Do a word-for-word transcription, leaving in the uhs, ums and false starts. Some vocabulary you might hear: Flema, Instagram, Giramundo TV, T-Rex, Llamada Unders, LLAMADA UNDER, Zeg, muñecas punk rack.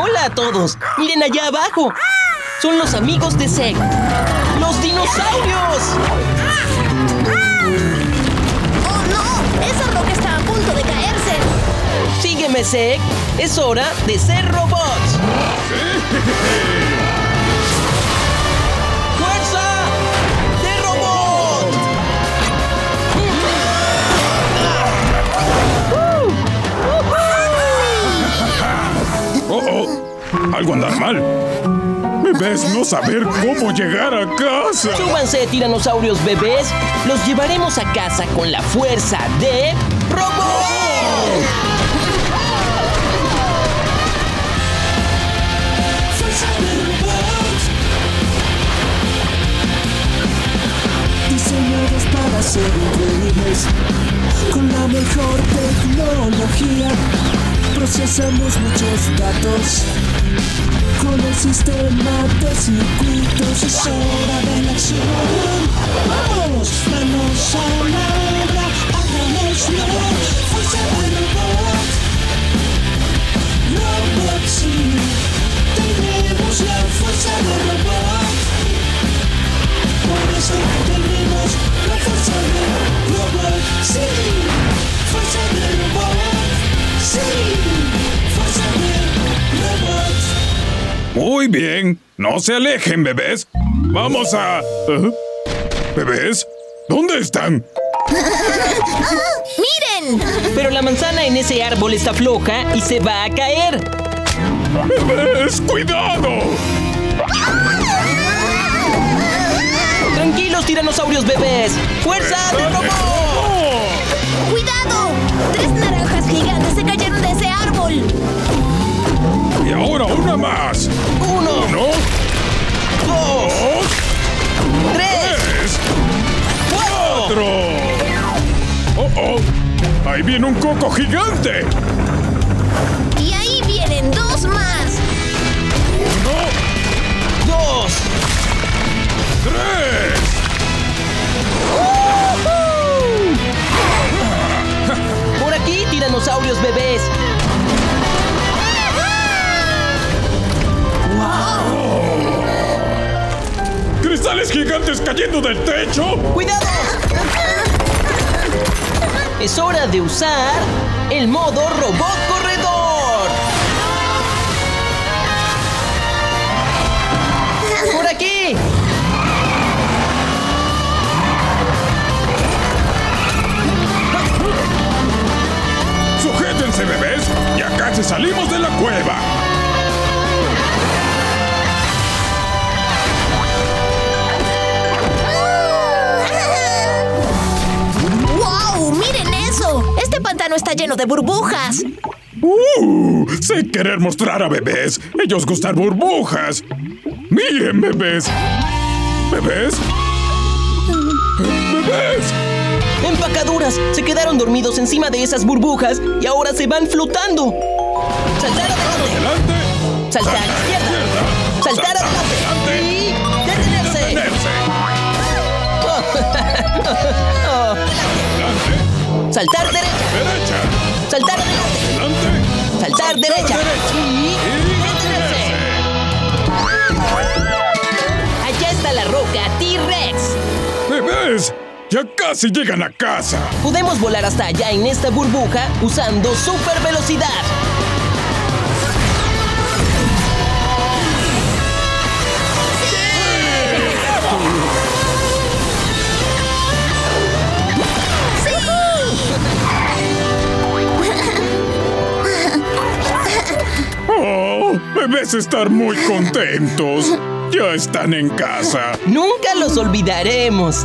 Hola a todos. Miren allá abajo. Son los amigos de Zeg. ¡Los dinosaurios! ¡Oh, no! Esa roca está a punto de caerse. Sígueme, Zeg. Es hora de ser robots. Oh, oh, algo anda mal. Bebés, no saber cómo llegar a casa. Súbanse, tiranosaurios bebés. Los llevaremos a casa con la fuerza de Robot. Diseñados para ser increíbles, con la mejor tecnología. Procesamos muchos datos con el sistema de circuitos. Es hora de la acción. Vamos, manos a la obra, hagámoslo. Fuerza de robot, robot sí. Tenemos la fuerza de robot. Por eso tenemos la fuerza de robot sí. Fuerza de robot. Sí, fuerza de robots. Muy bien, no se alejen, bebés. Vamos a... ¿Eh? ¿Bebés? ¿Dónde están? ¡Miren! Pero la manzana en ese árbol está floja y se va a caer. ¡Bebés, cuidado! Tranquilos, tiranosaurios bebés. ¡Fuerza de robot! ¡Cuidado! ¡Tres naranjas gigantes se cayeron de ese árbol! ¡Y ahora una más! ¡Uno! Uno ¡Dos! dos ¡Tres! tres ¡Cuatro! ¡Oh, oh! ¡Ahí viene un coco gigante! ¡Y ahí vienen dos más! ¡Uno! ¡Dos! ¡Tres! ¡Dinosaurios bebés! ¡Wow! ¡Cristales gigantes cayendo del techo! ¡Cuidado! Es hora de usar el modo robot corredor. ¡Por aquí! ¡Sujétense, bebés! ¡Ya casi salimos de la cueva! ¡Wow! ¡Miren eso! ¡Este pantano está lleno de burbujas! ¡Uh! Sé querer mostrar a bebés. Ellos gustan burbujas. ¡Miren, bebés! ¿Bebés? ¡Bebés! ¡Empacaduras! Se quedaron dormidos encima de esas burbujas y ahora se van flotando. ¡Saltar adelante! ¡Saltar a la izquierda! ¡Saltar adelante! ¡Y detenerse! ¡Detenerse! Oh. ¡Adelante! ¡Saltar derecha! ¡Derecha! ¡Saltar adelante! ¡Adelante! ¡Saltar derecha! ¡Y detenerse! ¡Allá está la roca T-Rex! ¡Bebés! ¡Ya casi llegan a casa! Podemos volar hasta allá en esta burbuja usando super velocidad. ¡Sí! ¡Sí! ¡Oh! Debes estar muy contentos. Ya están en casa. Nunca los olvidaremos.